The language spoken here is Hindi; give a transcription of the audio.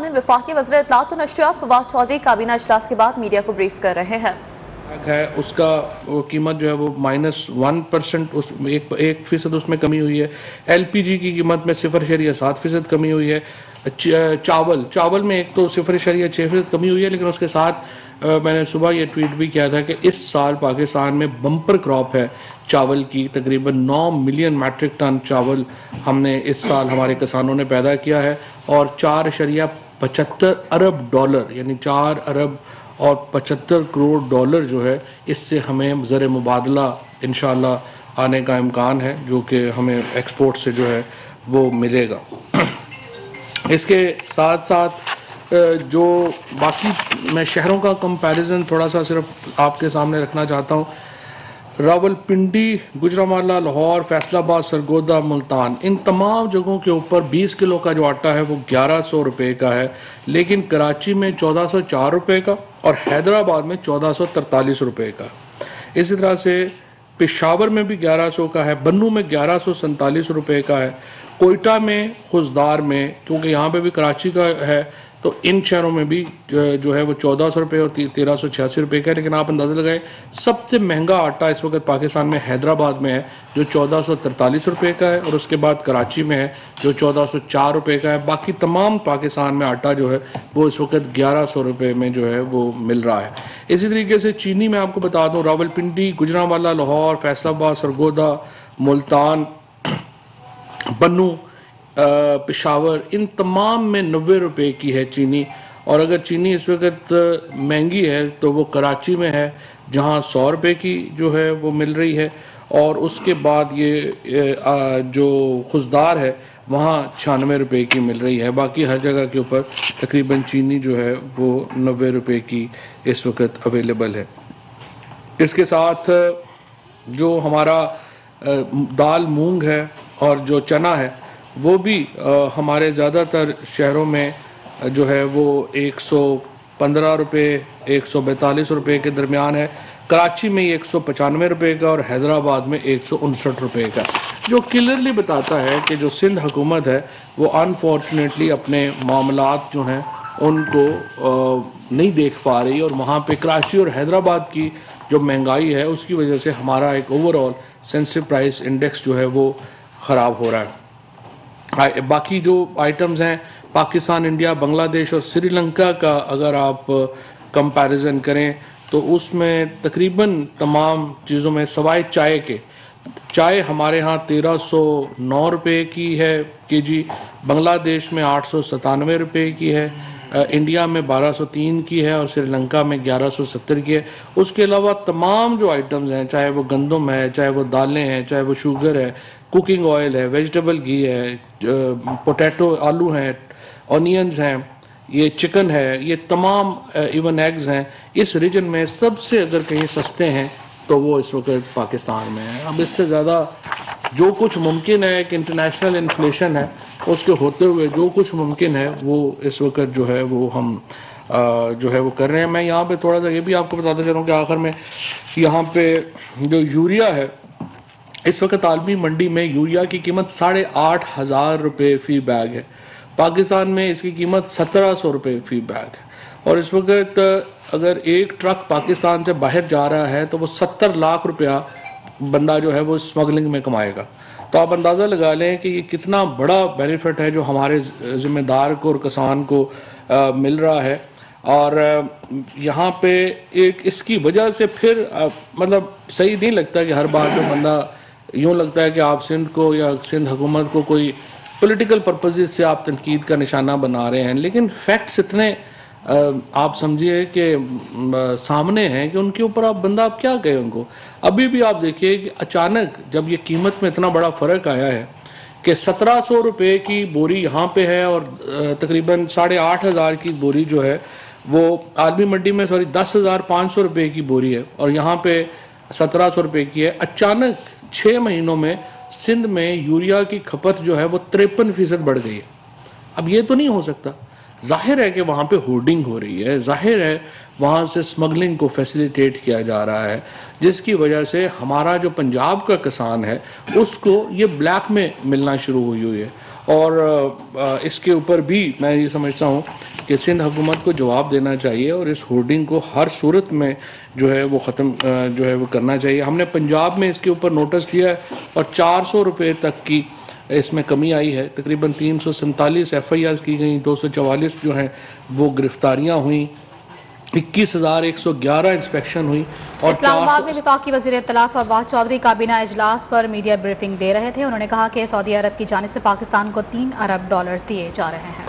वफाकी वज़ीर इत्तलाआत व नशरियात फवाद चौधरी काबीना इजलास के बाद मीडिया को ब्रीफ कर रहे हैं। है उसका कीमत जो है वो -1% एक फीसद उसमें कमी हुई है। LPG की कीमत में 0.7% कमी हुई है। चावल में एक तो 0.6% कमी हुई है, लेकिन उसके साथ मैंने सुबह ये ट्वीट भी किया था कि इस साल पाकिस्तान में बम्पर क्रॉप है चावल की। तकरीबन 9 मिलियन मैट्रिक टन चावल हमने इस साल हमारे किसानों ने पैदा किया है और 4.75 अरब डॉलर यानी 4 अरब और 75 करोड़ डॉलर जो है इससे हमें ज़र मुबादला इंशाल्लाह आने का इम्कान है, जो कि हमें एक्सपोर्ट से जो है वो मिलेगा। इसके साथ साथ जो बाकी मैं शहरों का कंपैरिजन थोड़ा सा सिर्फ आपके सामने रखना चाहता हूँ। रावलपिंडी, गुजरांवाला, लाहौर, फैसलाबाद, सरगोदा, मुल्तान, इन तमाम जगहों के ऊपर 20 किलो का जो आटा है वो 1100 रुपये का है, लेकिन कराची में 1404 रुपये का और हैदराबाद में 1443 रुपये का। इसी तरह से पेशावर में भी 1100 का है, बन्नू में 1147 रुपये का है, कोयटा में, खुजदार में, क्योंकि यहाँ पे भी कराची का है, तो इन शहरों में भी जो है वो 1400 रुपये और 1386 रुपये का है। लेकिन आप अंदाज़ा लगाएं सबसे महंगा आटा इस वक्त पाकिस्तान में हैदराबाद में है जो 1443 रुपये का है और उसके बाद कराची में है जो 1404 रुपये का है। बाकी तमाम पाकिस्तान में आटा जो है वो इस वक्त 1100 रुपये में जो है वो मिल रहा है। इसी तरीके से चीनी मैं आपको बता दूँ, रावलपिंडी, गुजरांवाला, लाहौर, फैसलाबाद, सरगोदा, मुल्तान, बन्नू, पेशावर, इन तमाम में 90 रुपये की है चीनी। और अगर चीनी इस वक्त महंगी है तो वो कराची में है जहाँ 100 रुपये की जो है वो मिल रही है और उसके बाद ये जो खुजदार है वहाँ 96 रुपये की मिल रही है। बाकी हर जगह के ऊपर तकरीबन चीनी जो है वो 90 रुपये की इस वक्त अवेलेबल है। इसके साथ जो हमारा दाल मूंग है और जो चना है वो भी हमारे ज़्यादातर शहरों में जो है वो 115 रुपये 142 रुपये के दरमियान है। कराची में 195 रुपये का और हैदराबाद में 159 रुपये का, जो क्लियरली बताता है कि जो सिंध हुकूमत है वो अनफॉर्चुनेटली अपने मामलात जो हैं उनको नहीं देख पा रही और वहाँ पे कराची और हैदराबाद की जो महंगाई है उसकी वजह से हमारा एक ओवरऑल सेंसिटिव प्राइस इंडेक्स जो है वो ख़राब हो रहा है। बाकी जो आइटम्स हैं पाकिस्तान, इंडिया, बांग्लादेश और श्रीलंका का अगर आप कंपैरिजन करें तो उसमें तकरीबन तमाम चीज़ों में सवाए चाय के, चाय हमारे यहाँ 1309 रुपये की है kg, बांग्लादेश में 897 रुपये की है, इंडिया में 1203 की है और श्रीलंका में 1170 की है। उसके अलावा तमाम जो आइटम्स हैं, चाहे वो गंदम है, चाहे वो दालें हैं, चाहे वो शुगर है, कुकिंग ऑयल है, वेजिटेबल घी है, पोटैटो आलू हैं, ऑनियंस हैं, ये चिकन है, ये तमाम इवन एग्स हैं, इस रीजन में सबसे अगर कहीं सस्ते हैं तो वो इस वक्त पाकिस्तान में है। अब इससे ज़्यादा जो कुछ मुमकिन है, एक इंटरनेशनल इन्फ्लेशन है उसके होते हुए जो कुछ मुमकिन है वो इस वक्त जो है वो हम जो है वो कर रहे हैं। मैं यहाँ पे थोड़ा सा ये भी आपको बताते चल रहा हूँ कि आखिर में यहाँ पे जो यूरिया है इस वक्त आलमी मंडी में यूरिया की कीमत 8,500 रुपये फी बैग है, पाकिस्तान में इसकी कीमत 1,700 रुपये फी बैग है और इस वक्त अगर एक ट्रक पाकिस्तान से बाहर जा रहा है तो वो 70 लाख रुपया बंदा जो है वो स्मगलिंग में कमाएगा। तो आप अंदाज़ा लगा लें कि ये कितना बड़ा बेनिफिट है जो हमारे ज़िम्मेदार को और किसान को मिल रहा है। और यहाँ पे एक इसकी वजह से फिर मतलब सही नहीं लगता कि हर बार जो बंदा यूँ लगता है कि आप सिंध को या सिंध हुकूमत को कोई पॉलिटिकल पर्पसेस से आप तनकीद का निशाना बना रहे हैं, लेकिन फैक्ट्स इतने आप समझिए कि सामने हैं कि उनके ऊपर आप बंदा आप क्या कहें उनको। अभी भी आप देखिए कि अचानक जब ये कीमत में इतना बड़ा फ़र्क आया है कि 1,700 रुपये की बोरी यहाँ पे है और तकरीबन 8,500 की बोरी जो है वो आलमी मंडी में 10,500 रुपये की बोरी है और यहाँ पे 1,700 रुपये की है। अचानक 6 महीनों में सिंध में यूरिया की खपत जो है वो 53% बढ़ गई है। अब ये तो नहीं हो सकता, जाहिर है कि वहाँ पे होर्डिंग हो रही है, जाहिर है वहाँ से स्मगलिंग को फैसिलिटेट किया जा रहा है, जिसकी वजह से हमारा जो पंजाब का किसान है उसको ये ब्लैक में मिलना शुरू हुई है और इसके ऊपर भी मैं ये समझता हूँ कि सिंध हुकूमत को जवाब देना चाहिए और इस होर्डिंग को हर सूरत में जो है वो ख़त्म जो है वो करना चाहिए। हमने पंजाब में इसके ऊपर नोटिस लिया है और 400 रुपये तक की इसमें कमी आई है। तकरीबन 347 FIR की गई, 244 जो हैं वो गिरफ्तारियाँ हुई, 21,111 इंस्पेक्शन हुई। और इस्लामाबाद में वफाकी वज़ीरे इत्तला फवाद चौधरी काबीना इजलास पर मीडिया ब्रीफिंग दे रहे थे। उन्होंने कहा कि सऊदी अरब की जानिब से पाकिस्तान को $3 अरब दिए जा रहे हैं।